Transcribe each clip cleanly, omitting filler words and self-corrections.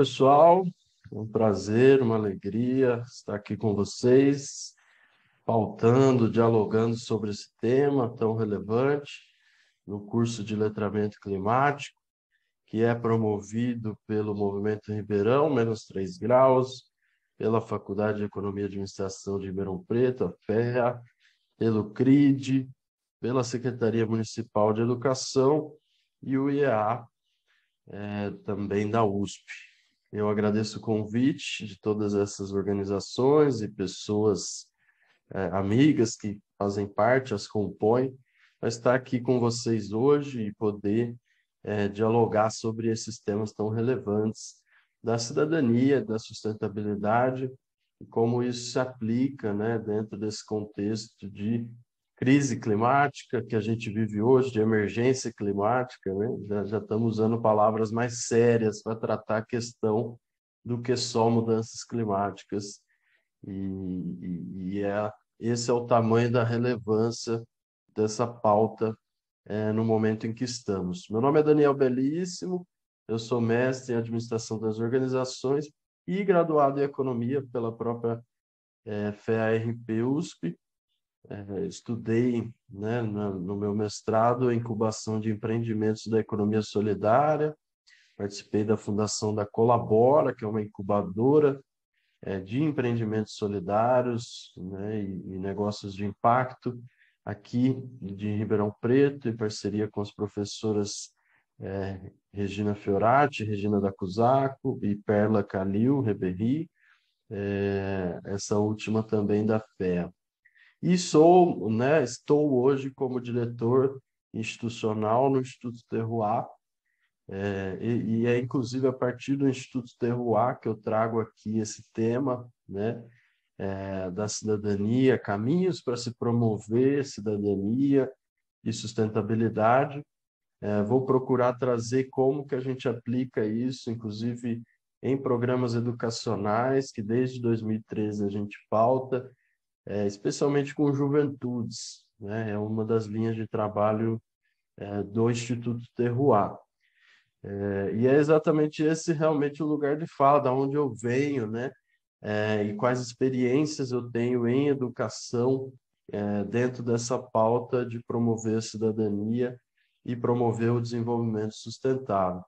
pessoal. É um prazer, uma alegria estar aqui com vocês, pautando, dialogando sobre esse tema tão relevante no curso de Letramento Climático, que é promovido pelo Movimento Ribeirão -3°, pela Faculdade de Economia e Administração de Ribeirão Preto, a FEA, pelo CRID, pela Secretaria Municipal de Educação e o IEA, também da USP. Eu agradeço o convite de todas essas organizações e pessoas amigas que fazem parte, as compõem, para estar aqui com vocês hoje e poder dialogar sobre esses temas tão relevantes da cidadania, da sustentabilidade e como isso se aplica, né, dentro desse contexto de crise climática que a gente vive hoje, de emergência climática, né? Já estamos usando palavras mais sérias para tratar a questão do que só mudanças climáticas. Esse é o tamanho da relevância dessa pauta no momento em que estamos. Meu nome é Daniel Belíssimo, eu sou mestre em Administração das Organizações e graduado em Economia pela própria FEA-RP USP. Estudei, né, no meu mestrado, incubação de empreendimentos da economia solidária, participei da fundação da Colabora, que é uma incubadora de empreendimentos solidários, né, e negócios de impacto aqui de Ribeirão Preto, em parceria com as professoras Regina Fioratti, Regina da Dacuzaco e Perla Calil Reberri, essa última também da FEA. E sou, né, estou hoje como diretor institucional no Instituto Terroá, e é inclusive a partir do Instituto Terroá que eu trago aqui esse tema, né, da cidadania, caminhos para se promover cidadania e sustentabilidade. Vou procurar trazer como que a gente aplica isso, inclusive em programas educacionais, que desde 2013 a gente pauta, especialmente com juventudes, né? É uma das linhas de trabalho do Instituto Terroá. E é exatamente esse realmente o lugar de fala, da onde eu venho, né? E quais experiências eu tenho em educação dentro dessa pauta de promover a cidadania e promover o desenvolvimento sustentável.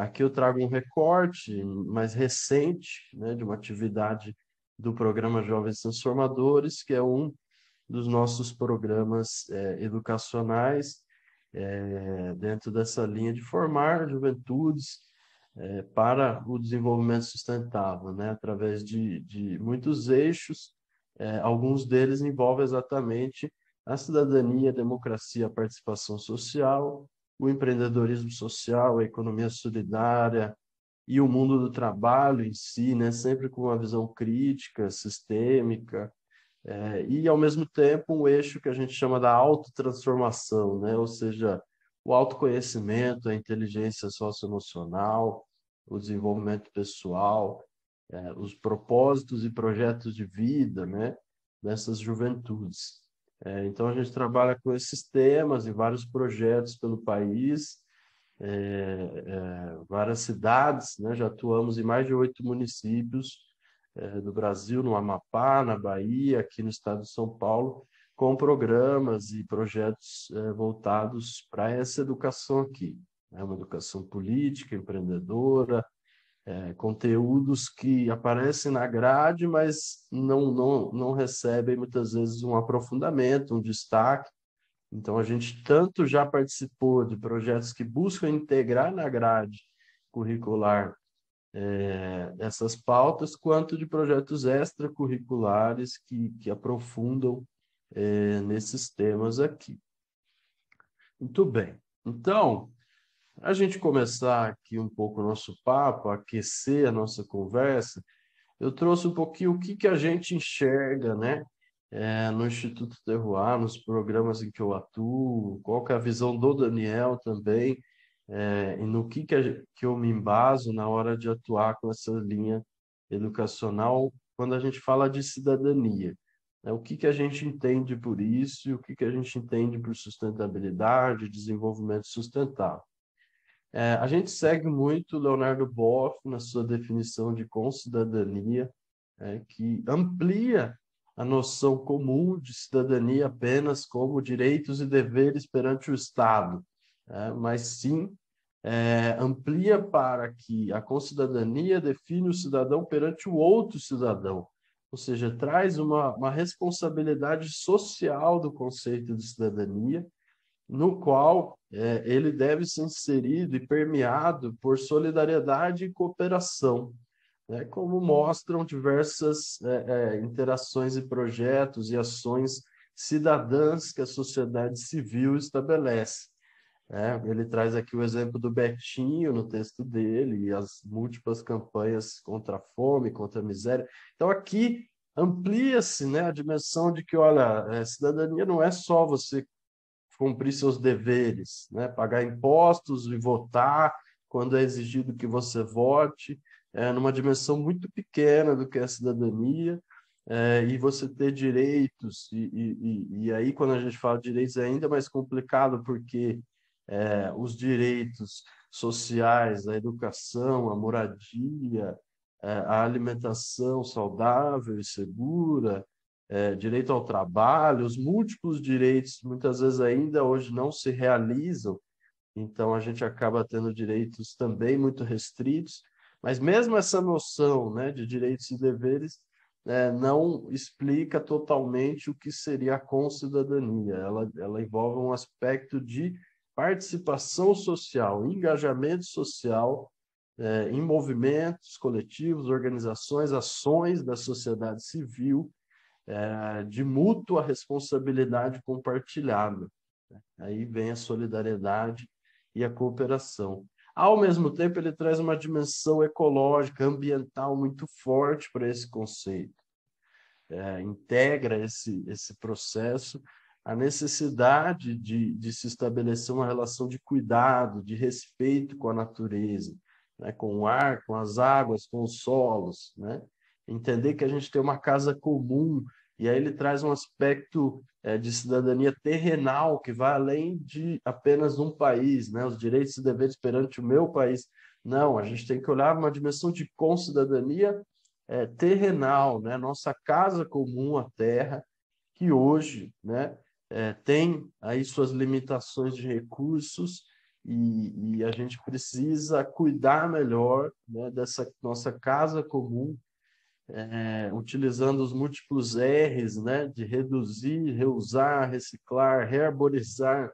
Aqui eu trago um recorte mais recente, né, de uma atividade do programa Jovens Transformadores, que é um dos nossos programas educacionais dentro dessa linha de formar juventudes para o desenvolvimento sustentável, né? Através de muitos eixos, alguns deles envolvem exatamente a cidadania, a democracia, a participação social, o empreendedorismo social, a economia solidária, e o mundo do trabalho em si, né, sempre com uma visão crítica, sistêmica, e, ao mesmo tempo, um eixo que a gente chama da autotransformação, né, ou seja, o autoconhecimento, a inteligência socioemocional, o desenvolvimento pessoal, os propósitos e projetos de vida, né, dessas juventudes. Então, a gente trabalha com esses temas e vários projetos pelo país, várias cidades, né? Já atuamos em mais de 8 municípios do Brasil, no Amapá, na Bahia, aqui no estado de São Paulo, com programas e projetos voltados para essa educação aqui, né? Uma educação política, empreendedora, conteúdos que aparecem na grade, mas não recebem muitas vezes um aprofundamento, um destaque. Então, a gente tanto já participou de projetos que buscam integrar na grade curricular essas pautas, quanto de projetos extracurriculares que aprofundam nesses temas aqui. Muito bem. Então, a gente começar aqui um pouco o nosso papo, aquecer a nossa conversa, eu trouxe um pouquinho o que a gente enxerga, né? No Instituto Terroá, nos programas em que eu atuo, qual que é a visão do Daniel também, e no que eu me embaso na hora de atuar com essa linha educacional quando a gente fala de cidadania. O que a gente entende por isso e o que a gente entende por sustentabilidade, desenvolvimento sustentável. A gente segue muito Leonardo Boff na sua definição de concidadania, que amplia a noção comum de cidadania apenas como direitos e deveres perante o Estado, mas sim amplia para que a concidadania define o cidadão perante o outro cidadão, ou seja, traz uma responsabilidade social do conceito de cidadania, no qual ele deve ser inserido e permeado por solidariedade e cooperação, né, como mostram diversas interações e projetos e ações cidadãs que a sociedade civil estabelece. Ele traz aqui o exemplo do Bertinho no texto dele e as múltiplas campanhas contra a fome, contra a miséria. Então, aqui amplia-se, né, a dimensão de que, olha, cidadania não é só você cumprir seus deveres, né? Pagar impostos e votar quando é exigido que você vote, numa dimensão muito pequena do que é a cidadania, e você ter direitos, e aí quando a gente fala de direitos é ainda mais complicado, porque os direitos sociais, a educação, a moradia, a alimentação saudável e segura, direito ao trabalho, os múltiplos direitos muitas vezes ainda hoje não se realizam, então a gente acaba tendo direitos também muito restritos, mas mesmo essa noção, né, de direitos e deveres não explica totalmente o que seria a concidadania, ela envolve um aspecto de participação social, engajamento social em movimentos coletivos, organizações, ações da sociedade civil, de mútua responsabilidade compartilhada. Aí vem a solidariedade e a cooperação. Ao mesmo tempo, ele traz uma dimensão ecológica, ambiental muito forte para esse conceito. Integra esse processo a necessidade de se estabelecer uma relação de cuidado, de respeito com a natureza, né? Com o ar, com as águas, com os solos, né? Entender que a gente tem uma casa comum, e aí ele traz um aspecto de cidadania terrenal que vai além de apenas um país, né? Os direitos e deveres perante o meu país. Não, a gente tem que olhar uma dimensão de concidadania terrenal, né? Nossa casa comum, a terra, que hoje, né, tem aí suas limitações de recursos, e a gente precisa cuidar melhor, né, dessa nossa casa comum, utilizando os múltiplos R's, né, de reduzir, reusar, reciclar, rearborizar,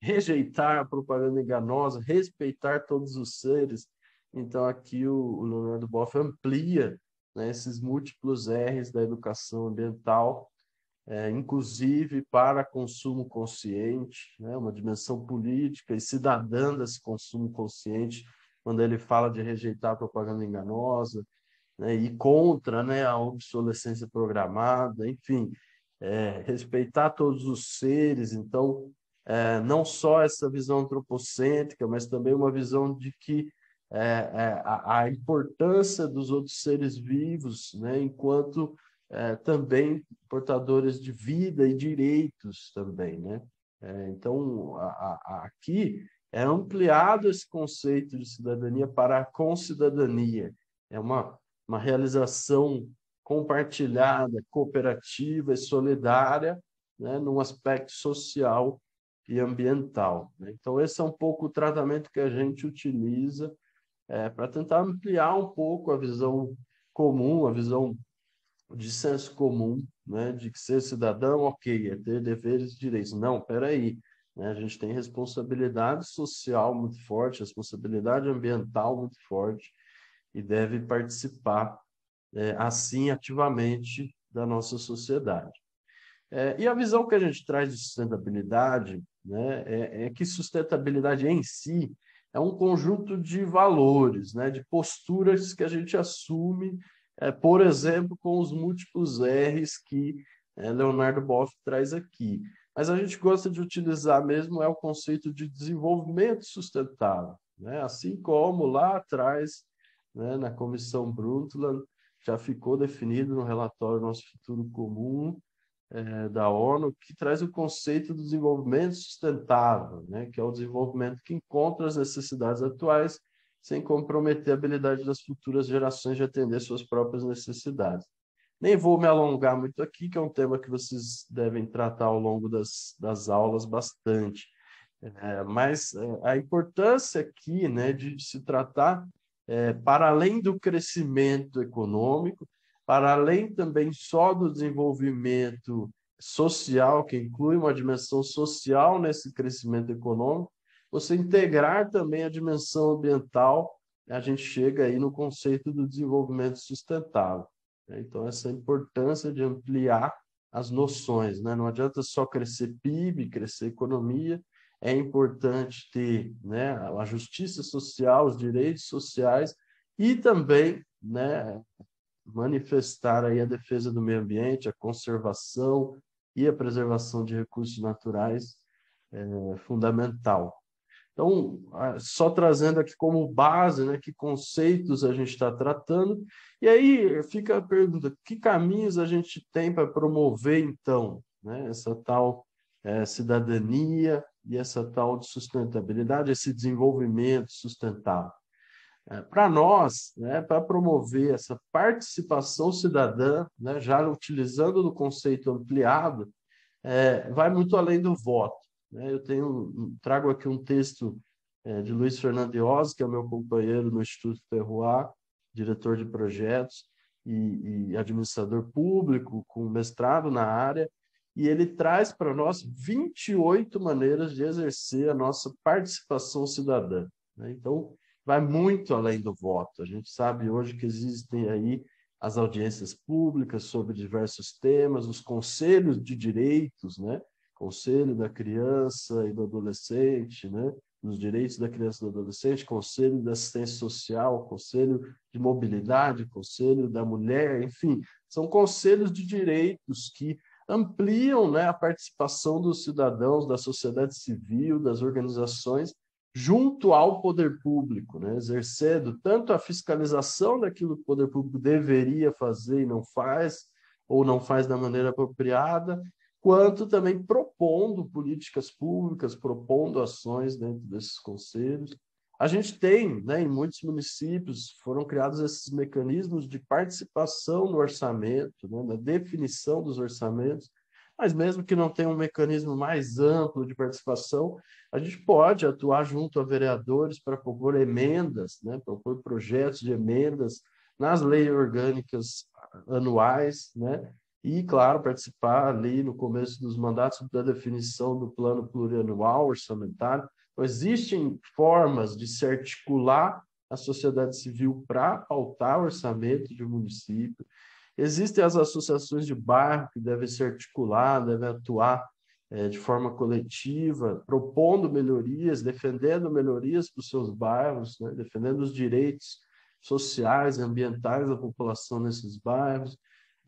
rejeitar a propaganda enganosa, respeitar todos os seres. Então, aqui o Leonardo Boff amplia, né, esses múltiplos R's da educação ambiental, inclusive para consumo consciente, né, uma dimensão política e cidadã desse consumo consciente, quando ele fala de rejeitar a propaganda enganosa, né, e contra, né, a obsolescência programada, enfim, respeitar todos os seres. Então, não só essa visão antropocêntrica, mas também uma visão de que a importância dos outros seres vivos, né, enquanto também portadores de vida e direitos também, né? Então, aqui é ampliado esse conceito de cidadania para a concidadania, é uma realização compartilhada, cooperativa e solidária, né, num aspecto social e ambiental, né? Então, esse é um pouco o tratamento que a gente utiliza para tentar ampliar um pouco a visão comum, a visão de senso comum, né, de que ser cidadão, ok, é ter deveres e direitos. Não, peraí, né, a gente tem responsabilidade social muito forte, responsabilidade ambiental muito forte, e deve participar, assim, ativamente da nossa sociedade. E a visão que a gente traz de sustentabilidade, né, é que sustentabilidade em si é um conjunto de valores, né, de posturas que a gente assume, por exemplo, com os múltiplos R's que Leonardo Boff traz aqui. Mas a gente gosta de utilizar mesmo o conceito de desenvolvimento sustentável, né, assim como lá atrás, né, na comissão Brundtland, já ficou definido no relatório Nosso Futuro Comum, da ONU, que traz o conceito do desenvolvimento sustentável, né, que é o desenvolvimento que encontra as necessidades atuais sem comprometer a habilidade das futuras gerações de atender suas próprias necessidades. Nem vou me alongar muito aqui, que é um tema que vocês devem tratar ao longo das aulas bastante. Mas a importância aqui, né, de se tratar, para além do crescimento econômico, para além também só do desenvolvimento social, que inclui uma dimensão social nesse crescimento econômico, você integrar também a dimensão ambiental, a gente chega aí no conceito do desenvolvimento sustentável. Então, essa importância de ampliar as noções, né? Não adianta só crescer PIB, crescer economia, é importante ter, né, a justiça social, os direitos sociais e também, né, manifestar aí a defesa do meio ambiente, a conservação e a preservação de recursos naturais, fundamental. Então, só trazendo aqui como base, né, que conceitos a gente está tratando, e aí fica a pergunta, que caminhos a gente tem para promover, então, né, essa tal cidadania e essa tal de sustentabilidade, esse desenvolvimento sustentável? Para nós, né, para promover essa participação cidadã, né, já utilizando do conceito ampliado, vai muito além do voto. Eu trago aqui um texto de Luiz Fernando de Ósio, que é o meu companheiro no Instituto Terroá, diretor de projetos e administrador público, com mestrado na área, e ele traz para nós 28 maneiras de exercer a nossa participação cidadã. Então, vai muito além do voto. A gente sabe hoje que existem aí as audiências públicas sobre diversos temas, os conselhos de direitos, né? Conselho da Criança e do Adolescente, né? Dos direitos da criança e do adolescente, Conselho da Assistência Social, Conselho de Mobilidade, Conselho da Mulher, enfim, são conselhos de direitos que ampliam, né, a participação dos cidadãos, da sociedade civil, das organizações, junto ao poder público, né? Exercendo tanto a fiscalização daquilo que o poder público deveria fazer e não faz, ou não faz da maneira apropriada, quanto também propondo políticas públicas, propondo ações dentro desses conselhos. A gente tem, né, em muitos municípios, foram criados esses mecanismos de participação no orçamento, né, na definição dos orçamentos, mas mesmo que não tenha um mecanismo mais amplo de participação, a gente pode atuar junto a vereadores para propor emendas, né, propor projetos de emendas nas leis orgânicas anuais, né? E, claro, participar ali no começo dos mandatos da definição do plano plurianual orçamentário. Então, existem formas de se articular a sociedade civil para pautar o orçamento de um município. Existem as associações de bairro que devem se articular, devem atuar de forma coletiva, propondo melhorias, defendendo melhorias para os seus bairros, né? Defendendo os direitos sociais e ambientais da população nesses bairros.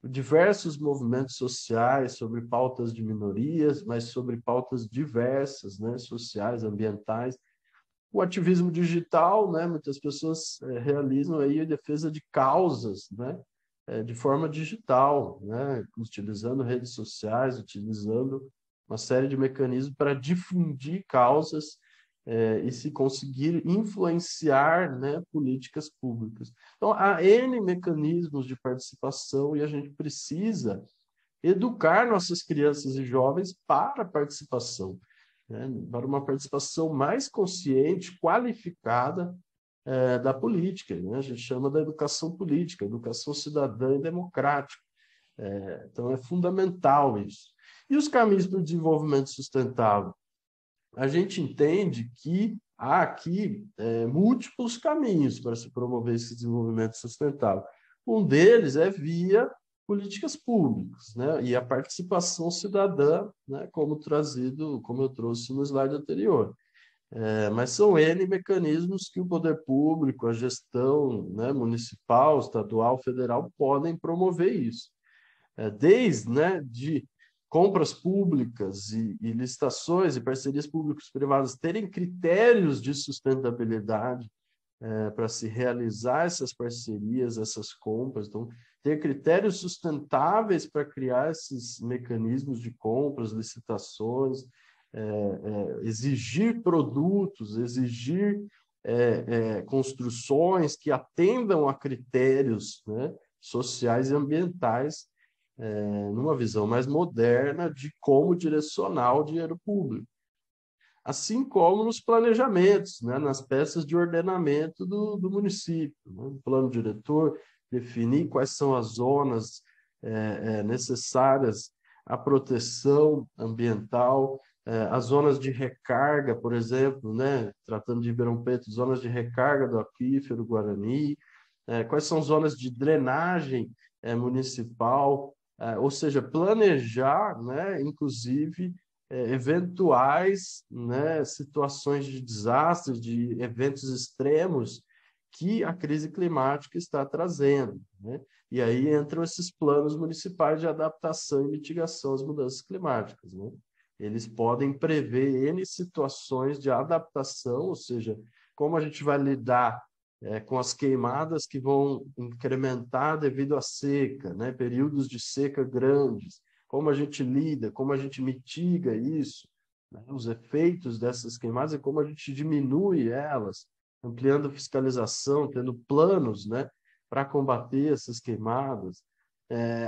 Diversos movimentos sociais sobre pautas de minorias, mas sobre pautas diversas, né, sociais, ambientais. O ativismo digital, né, muitas pessoas realizam aí a defesa de causas, né, de forma digital, né, utilizando redes sociais, utilizando uma série de mecanismos para difundir causas e se conseguir influenciar, né, políticas públicas. Então, há N mecanismos de participação e a gente precisa educar nossas crianças e jovens para a participação, né, para uma participação mais consciente, qualificada da política, né? A gente chama da educação política, educação cidadã e democrática. Então, é fundamental isso. E os caminhos para o desenvolvimento sustentável? A gente entende que há aqui múltiplos caminhos para se promover esse desenvolvimento sustentável. Um deles é via políticas públicas, né? E a participação cidadã, né? Como eu trouxe no slide anterior. Mas são N mecanismos que o poder público, a gestão, né, municipal, estadual, federal, podem promover isso. Desde, né, de compras públicas e licitações e parcerias públicas privadas terem critérios de sustentabilidade para se realizar essas parcerias, essas compras. Então, ter critérios sustentáveis para criar esses mecanismos de compras, licitações, exigir produtos, exigir construções que atendam a critérios, né, sociais e ambientais, numa visão mais moderna de como direcionar o dinheiro público. Assim como nos planejamentos, né, nas peças de ordenamento do município, né, o plano diretor, definir quais são as zonas necessárias à proteção ambiental, as zonas de recarga, por exemplo, né, tratando de Ribeirão Preto, zonas de recarga do aquífero Guarani, quais são zonas de drenagem municipal, ou seja, planejar, né, inclusive, eventuais, né, situações de desastres, de eventos extremos que a crise climática está trazendo, né? E aí entram esses planos municipais de adaptação e mitigação às mudanças climáticas, né? Eles podem prever N situações de adaptação, ou seja, como a gente vai lidar com as queimadas que vão incrementar devido à seca, né? Períodos de seca grandes, como a gente lida, como a gente mitiga isso, né? Os efeitos dessas queimadas e como a gente diminui elas, ampliando a fiscalização, tendo planos, né, para combater essas queimadas.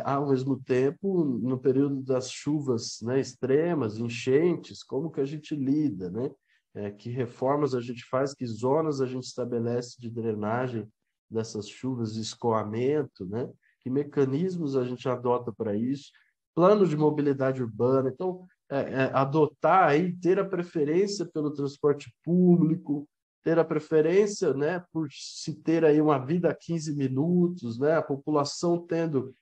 Ao mesmo tempo, no período das chuvas, né, extremas, enchentes, como que a gente lida, né? Que reformas a gente faz, que zonas a gente estabelece de drenagem dessas chuvas, de escoamento, né? Que mecanismos a gente adota para isso, plano de mobilidade urbana. Então, adotar aí, ter a preferência pelo transporte público, ter a preferência, né, por se ter aí uma vida a 15 minutos, né, a população tendo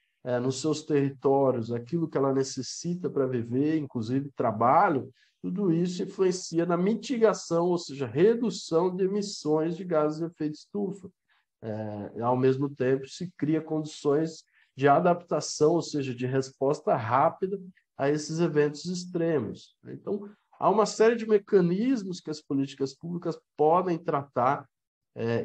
nos seus territórios aquilo que ela necessita para viver, inclusive trabalho, tudo isso influencia na mitigação, ou seja, redução de emissões de gases de efeito estufa. Ao mesmo tempo, se cria condições de adaptação, ou seja, de resposta rápida a esses eventos extremos. Então, há uma série de mecanismos que as políticas públicas podem tratar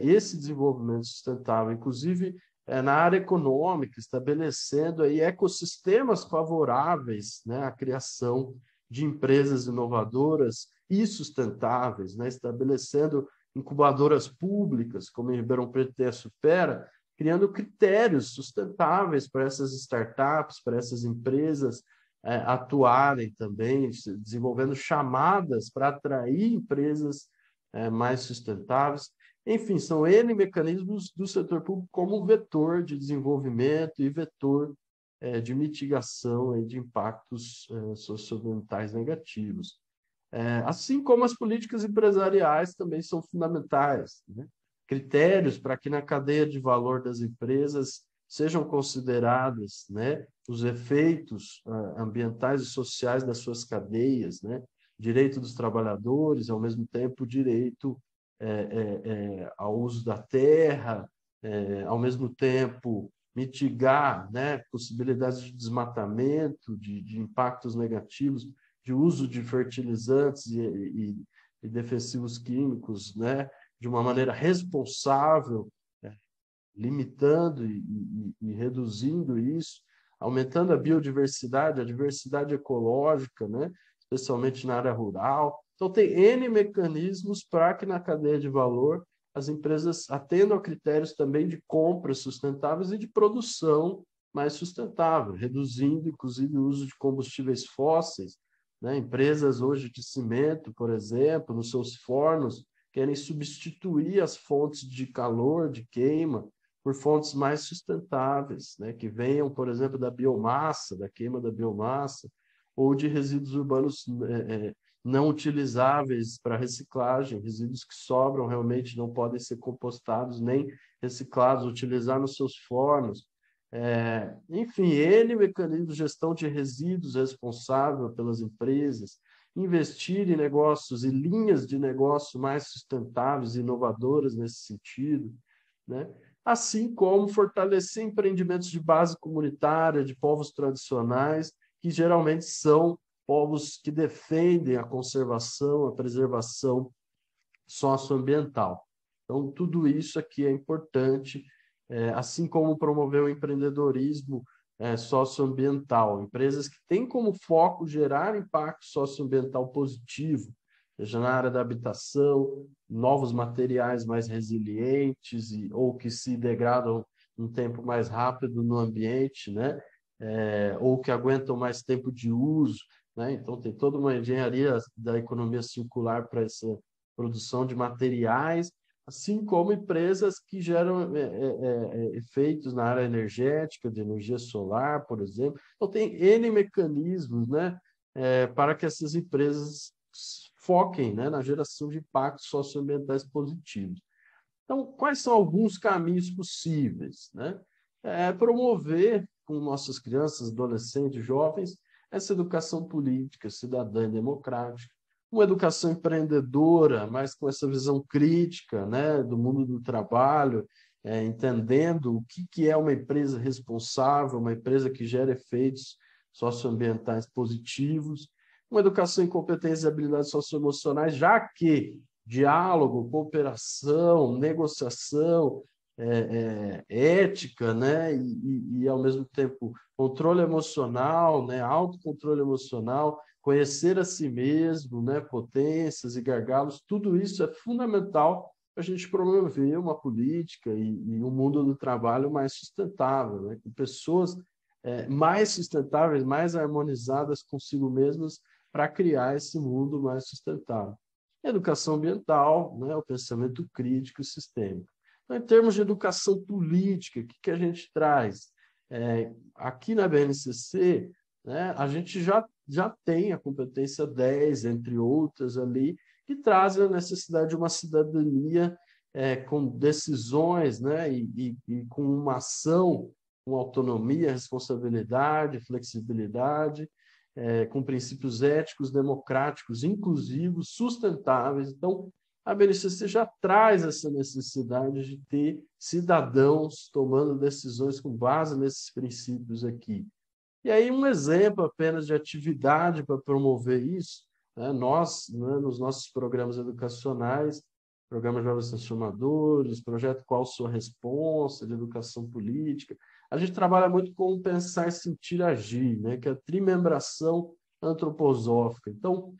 esse desenvolvimento sustentável, inclusive na área econômica, estabelecendo aí ecossistemas favoráveis, né, à criação de empresas inovadoras e sustentáveis, né, estabelecendo incubadoras públicas, como em Ribeirão Preto tem a Supera, criando critérios sustentáveis para essas startups, para essas empresas atuarem também, desenvolvendo chamadas para atrair empresas mais sustentáveis. Enfim, são N mecanismos do setor público como vetor de desenvolvimento e vetor de mitigação de impactos socioambientais negativos. Assim como as políticas empresariais também são fundamentais, né? Critérios para que na cadeia de valor das empresas sejam considerados, né, os efeitos ambientais e sociais das suas cadeias, né, direito dos trabalhadores, ao mesmo tempo direito ao uso da terra, ao mesmo tempo mitigar, né, possibilidades de desmatamento, de impactos negativos, de uso de fertilizantes e defensivos químicos, né, de uma maneira responsável, limitando e reduzindo isso, aumentando a biodiversidade, a diversidade ecológica, né? Especialmente na área rural. Então, tem N mecanismos para que na cadeia de valor as empresas atendam a critérios também de compras sustentáveis e de produção mais sustentável, reduzindo, inclusive, o uso de combustíveis fósseis, né? Empresas hoje de cimento, por exemplo, nos seus fornos, querem substituir as fontes de calor, de queima, por fontes mais sustentáveis, né, que venham, por exemplo, da biomassa, da queima da biomassa, ou de resíduos urbanos não utilizáveis para reciclagem, resíduos que sobram realmente não podem ser compostados nem reciclados, utilizar nos seus fornos. Enfim, N mecanismos de gestão de resíduos responsável pelas empresas, investir em negócios e linhas de negócio mais sustentáveis e inovadoras nesse sentido, né? Assim como fortalecer empreendimentos de base comunitária, de povos tradicionais, que geralmente são povos que defendem a conservação, a preservação socioambiental. Então, tudo isso aqui é importante assim como promover o empreendedorismo socioambiental, empresas que têm como foco gerar impacto socioambiental positivo, seja na área da habitação, novos materiais mais resilientes ou que se degradam um tempo mais rápido no ambiente, né? Ou que aguentam mais tempo de uso, né? Então, tem toda uma engenharia da economia circular para essa produção de materiais, assim como empresas que geram efeitos na área energética, de energia solar, por exemplo. Então, tem N mecanismos, né? Para que essas empresas foquem, né, na geração de impactos socioambientais positivos. Então, quais são alguns caminhos possíveis, né? Promover com nossas crianças, adolescentes, jovens, essa educação política, cidadã e democrática, uma educação empreendedora, mas com essa visão crítica, né, do mundo do trabalho, entendendo o que é uma empresa responsável, uma empresa que gera efeitos socioambientais positivos, uma educação em competências e habilidades socioemocionais, já que diálogo, cooperação, negociação, ética, né? E, ao mesmo tempo, controle emocional, né? Autocontrole emocional, conhecer a si mesmo, né? Potências e gargalos, tudo isso é fundamental para a gente promover uma política e um mundo do trabalho mais sustentável, né? Com pessoas mais sustentáveis, mais harmonizadas consigo mesmas, para criar esse mundo mais sustentável. Educação ambiental, né, o pensamento crítico e sistêmico. Então, em termos de educação política, o que a gente traz? Aqui na BNCC, né, a gente já tem a competência 10, entre outras ali, que traz a necessidade de uma cidadania com decisões, né, e com uma ação, com autonomia, responsabilidade, flexibilidade, com princípios éticos, democráticos, inclusivos, sustentáveis. Então, a BNCC já traz essa necessidade de ter cidadãos tomando decisões com base nesses princípios aqui. E aí, um exemplo apenas de atividade para promover isso, né? Nós, né, nos nossos programas educacionais, Programa Jovens Transformadores, Projeto Qual Sua Responsa, de Educação Política, a gente trabalha muito com pensar, sentir, agir, né? Que é a trimembração antroposófica. Então,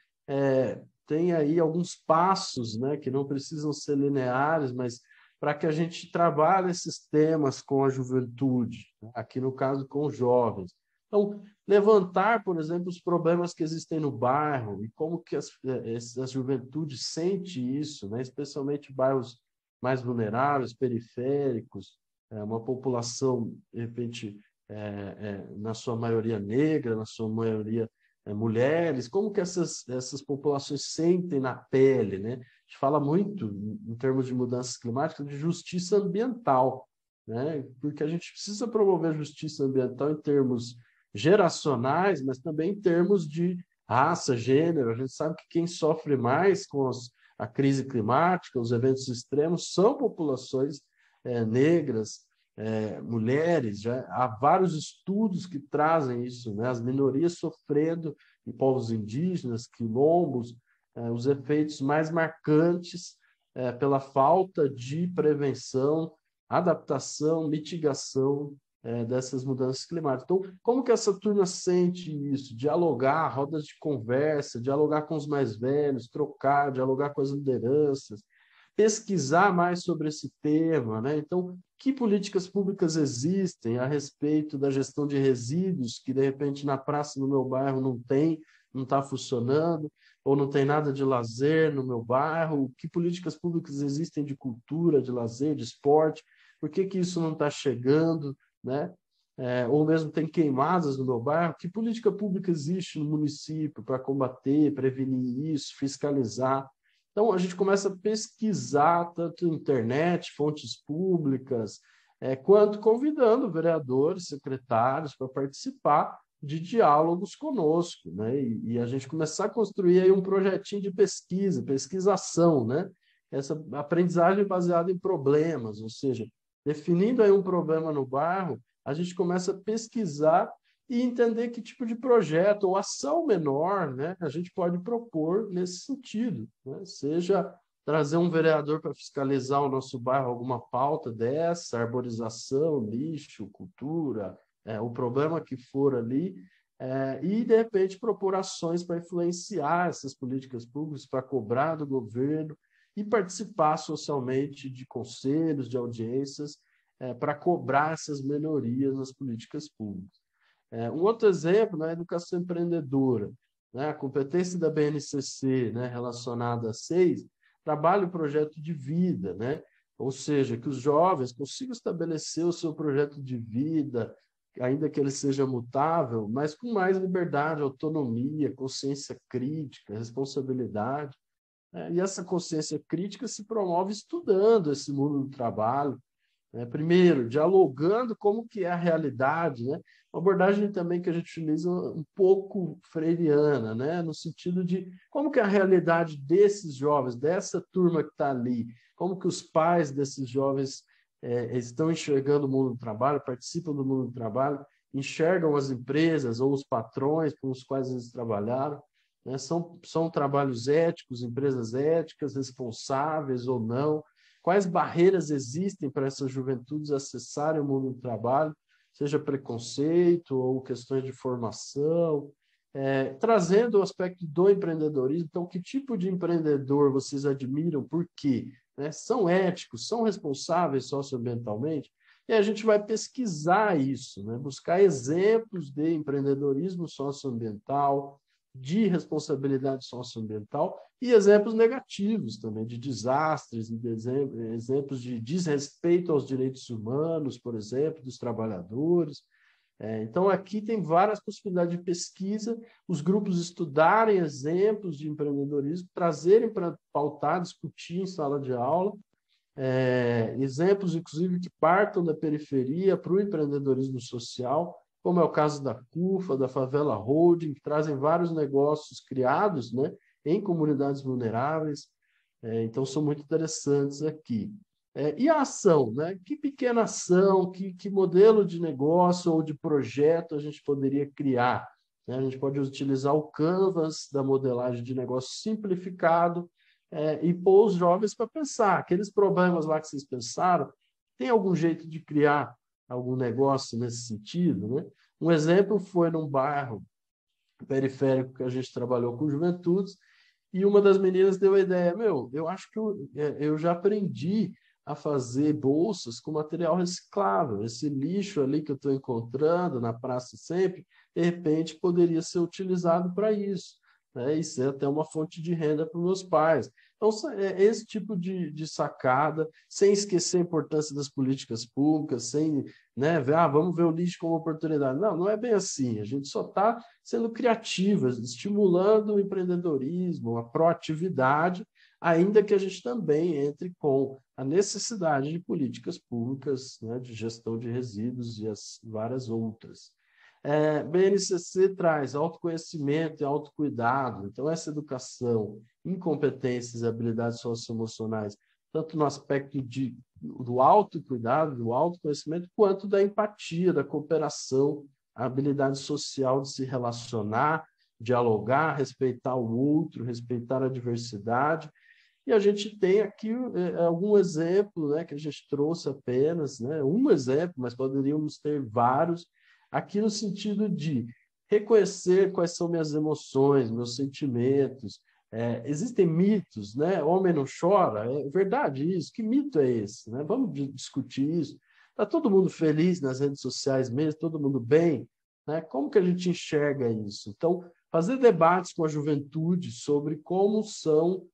tem aí alguns passos, né, que não precisam ser lineares, mas para que a gente trabalhe esses temas com a juventude, né? Aqui no caso com os jovens. Então, levantar, por exemplo, os problemas que existem no bairro e como que a juventude sente isso, né? Especialmente bairros mais vulneráveis, periféricos, uma população, de repente, na sua maioria negra, na sua maioria mulheres, como que essas populações sentem na pele, né? A gente fala muito, em termos de mudanças climáticas, de justiça ambiental, né? Porque a gente precisa promover a justiça ambiental em termos geracionais, mas também em termos de raça, gênero. A gente sabe que quem sofre mais com a crise climática, os eventos extremos, são populações negras, mulheres. Já há vários estudos que trazem isso, né? As minorias sofrendo, e povos indígenas, quilombos, os efeitos mais marcantes pela falta de prevenção, adaptação, mitigação dessas mudanças climáticas. Então, como que essa turma sente isso? Dialogar, rodas de conversa, dialogar com os mais velhos, trocar, dialogar com as lideranças, pesquisar mais sobre esse tema, né? Então, que políticas públicas existem a respeito da gestão de resíduos, que de repente na praça do meu bairro não tem, não está funcionando, ou não tem nada de lazer no meu bairro? Que políticas públicas existem de cultura, de lazer, de esporte? Por que isso não está chegando, né? Ou mesmo tem queimadas no meu bairro? Que política pública existe no município para combater, prevenir isso, fiscalizar? Então, a gente começa a pesquisar tanto na internet, fontes públicas, quanto convidando vereadores, secretários para participar de diálogos conosco, né? E a gente começar a construir aí um projetinho de pesquisa, pesquisação, né? Essa aprendizagem baseada em problemas, ou seja, definindo aí um problema no bairro, a gente começa a pesquisar e entender que tipo de projeto ou ação menor, né, a gente pode propor nesse sentido, né? Seja trazer um vereador para fiscalizar o nosso bairro, alguma pauta dessa, arborização, lixo, cultura, o problema que for ali, e, de repente, propor ações para influenciar essas políticas públicas, para cobrar do governo e participar socialmente de conselhos, de audiências, para cobrar essas melhorias nas políticas públicas. Um outro exemplo, né, a educação empreendedora, né, a competência da BNCC, né, relacionada a 6, trabalha o projeto de vida, né? Ou seja, que os jovens consigam estabelecer o seu projeto de vida, ainda que ele seja mutável, mas com mais liberdade, autonomia, consciência crítica, responsabilidade. Né? E essa consciência crítica se promove estudando esse mundo do trabalho, né? Primeiro, dialogando como que é a realidade, né? Uma abordagem também que a gente utiliza um pouco freiriana, né? No sentido de como que é a realidade desses jovens, dessa turma que está ali, como que os pais desses jovens estão enxergando o mundo do trabalho, participam do mundo do trabalho, enxergam as empresas ou os patrões com os quais eles trabalharam, né? São trabalhos éticos, empresas éticas, responsáveis ou não, quais barreiras existem para essas juventudes acessarem o mundo do trabalho, seja preconceito ou questões de formação, trazendo o aspecto do empreendedorismo. Então, que tipo de empreendedor vocês admiram, por quê? Né? São éticos, são responsáveis socioambientalmente, e a gente vai pesquisar isso, né? Buscar exemplos de empreendedorismo socioambiental, de responsabilidade socioambiental, e exemplos negativos também, de desastres, exemplos de desrespeito aos direitos humanos, por exemplo, dos trabalhadores. Então, aqui tem várias possibilidades de pesquisa, os grupos estudarem exemplos de empreendedorismo, trazerem para pautar, discutir em sala de aula, exemplos, inclusive, que partam da periferia para o empreendedorismo social, como é o caso da Cufa, da Favela Holding, que trazem vários negócios criados, né, em comunidades vulneráveis. Então, são muito interessantes aqui. E a ação, né? Que pequena ação, que modelo de negócio ou de projeto a gente poderia criar? Né? A gente pode utilizar o canvas da modelagem de negócio simplificado, e pôr os jovens para pensar. Aqueles problemas lá que vocês pensaram, tem algum jeito de criar algum negócio nesse sentido? Né? Um exemplo foi num bairro periférico que a gente trabalhou com juventudes, e uma das meninas deu a ideia, eu acho que eu já aprendi a fazer bolsas com material reciclável. Esse lixo ali que eu estou encontrando na praça sempre, de repente, poderia ser utilizado para isso, né? E ser até uma fonte de renda para os meus pais. Então, é esse tipo de sacada, sem esquecer a importância das políticas públicas, sem, né, ver, vamos ver o lixo como oportunidade. Não é bem assim. A gente só está sendo criativa, estimulando o empreendedorismo, a proatividade, ainda que a gente também entre com a necessidade de políticas públicas, né, de gestão de resíduos e as várias outras. BNCC traz autoconhecimento e autocuidado. Então, essa educação em competências e habilidades socioemocionais, tanto no aspecto do autocuidado, do autoconhecimento, quanto da empatia, da cooperação, a habilidade social de se relacionar, dialogar, respeitar o outro, respeitar a diversidade. E a gente tem aqui algum exemplo, né, que a gente trouxe apenas, né, um exemplo, mas poderíamos ter vários, aqui no sentido de reconhecer quais são minhas emoções, meus sentimentos. Existem mitos, né? Homem não chora, é verdade isso, que mito é esse? Né? Vamos discutir isso. Está todo mundo feliz nas redes sociais mesmo, todo mundo bem? Né? Como que a gente enxerga isso? Então, fazer debates com a juventude sobre como são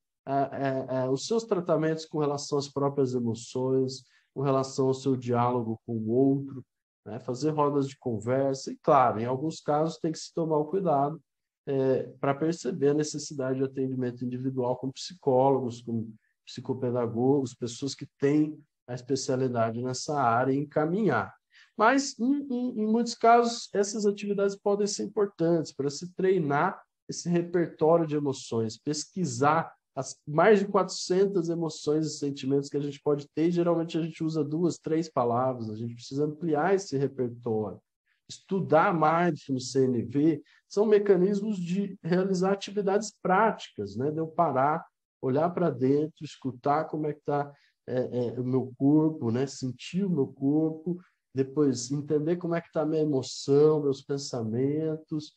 os seus tratamentos com relação às próprias emoções, com relação ao seu diálogo com o outro, né? Fazer rodas de conversa, e claro, em alguns casos tem que se tomar o cuidado para perceber a necessidade de atendimento individual com psicólogos, com psicopedagogos, pessoas que têm a especialidade nessa área, e encaminhar. Mas, em muitos casos, essas atividades podem ser importantes para se treinar esse repertório de emoções, pesquisar as mais de 400 emoções e sentimentos que a gente pode ter, e geralmente a gente usa 2, 3 palavras, a gente precisa ampliar esse repertório. Estudar mindfulness, CNV, são mecanismos de realizar atividades práticas, né? De eu parar, olhar para dentro, escutar como é que está o meu corpo, né? Sentir o meu corpo, depois entender como é que está a minha emoção, meus pensamentos,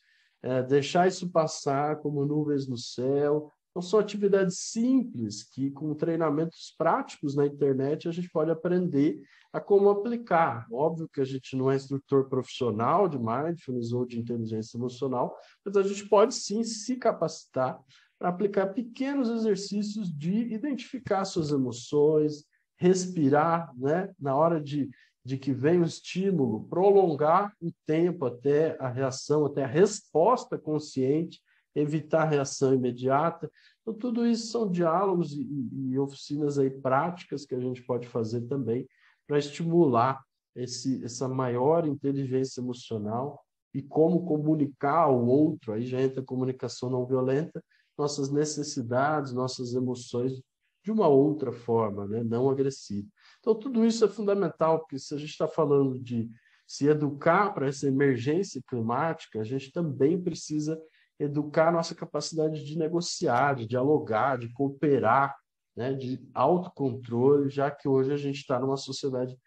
deixar isso passar como nuvens no céu. Então, são atividades simples que, com treinamentos práticos na internet, a gente pode aprender a como aplicar. Óbvio que a gente não é instrutor profissional de mindfulness ou de inteligência emocional, mas a gente pode sim se capacitar para aplicar pequenos exercícios de identificar suas emoções, respirar, né? Na hora de que vem o estímulo, prolongar o tempo até a reação, até a resposta consciente, evitar a reação imediata. Então, tudo isso são diálogos e oficinas aí práticas que a gente pode fazer também para estimular essa maior inteligência emocional e como comunicar ao outro, aí já entra a comunicação não violenta, nossas necessidades, nossas emoções de uma outra forma, né? Não agressiva. Então, tudo isso é fundamental, porque se a gente está falando de se educar para essa emergência climática, a gente também precisa educar a nossa capacidade de negociar, de dialogar, de cooperar, né, de autocontrole, já que hoje a gente está numa sociedade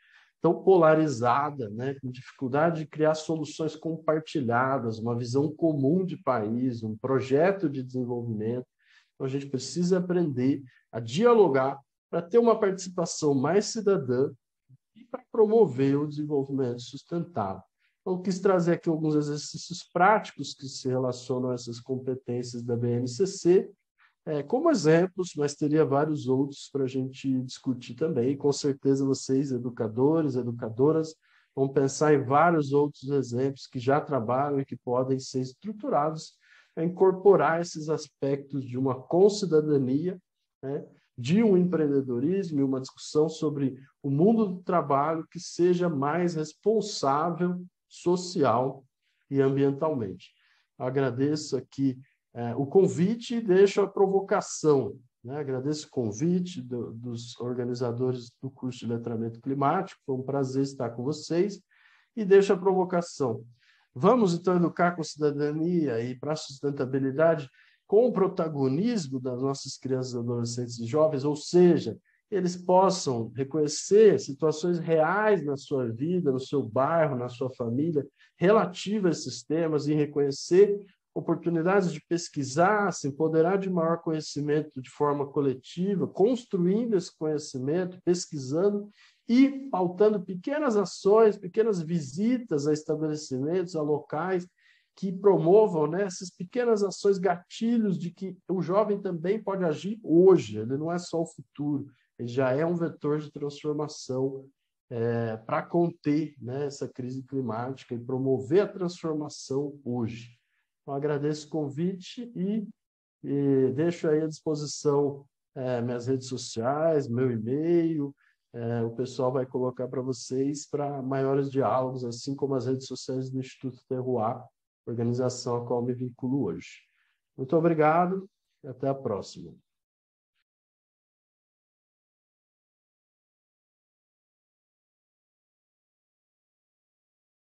tão polarizada, né, com dificuldade de criar soluções compartilhadas, uma visão comum de país, um projeto de desenvolvimento. Então, a gente precisa aprender a dialogar para ter uma participação mais cidadã e para promover o desenvolvimento sustentável. Eu quis trazer aqui alguns exercícios práticos que se relacionam a essas competências da BNCC, como exemplos, mas teria vários outros para a gente discutir também. E com certeza vocês, educadores, educadoras, vão pensar em vários outros exemplos que já trabalham e que podem ser estruturados a incorporar esses aspectos de uma concidadania, né, de um empreendedorismo e uma discussão sobre o mundo do trabalho que seja mais responsável social e ambientalmente. Agradeço aqui o convite e deixo a provocação, né? Agradeço o convite dos organizadores do curso de Letramento Climático, foi um prazer estar com vocês, e deixo a provocação. Vamos, então, educar com cidadania e para a sustentabilidade com o protagonismo das nossas crianças, adolescentes e jovens, ou seja, eles possam reconhecer situações reais na sua vida, no seu bairro, na sua família, relativas a esses temas, e reconhecer oportunidades de pesquisar, se empoderar de maior conhecimento de forma coletiva, construindo esse conhecimento, pesquisando e pautando pequenas ações, pequenas visitas a estabelecimentos, a locais, que promovam, né, essas pequenas ações, gatilhos de que o jovem também pode agir hoje, ele não é só o futuro, ele já é um vetor de transformação para conter, né, essa crise climática e promover a transformação hoje. Então, agradeço o convite e deixo aí à disposição minhas redes sociais, meu e-mail, o pessoal vai colocar para vocês para maiores diálogos, assim como as redes sociais do Instituto Terroá, organização a qual me vinculo hoje. Muito obrigado e até a próxima.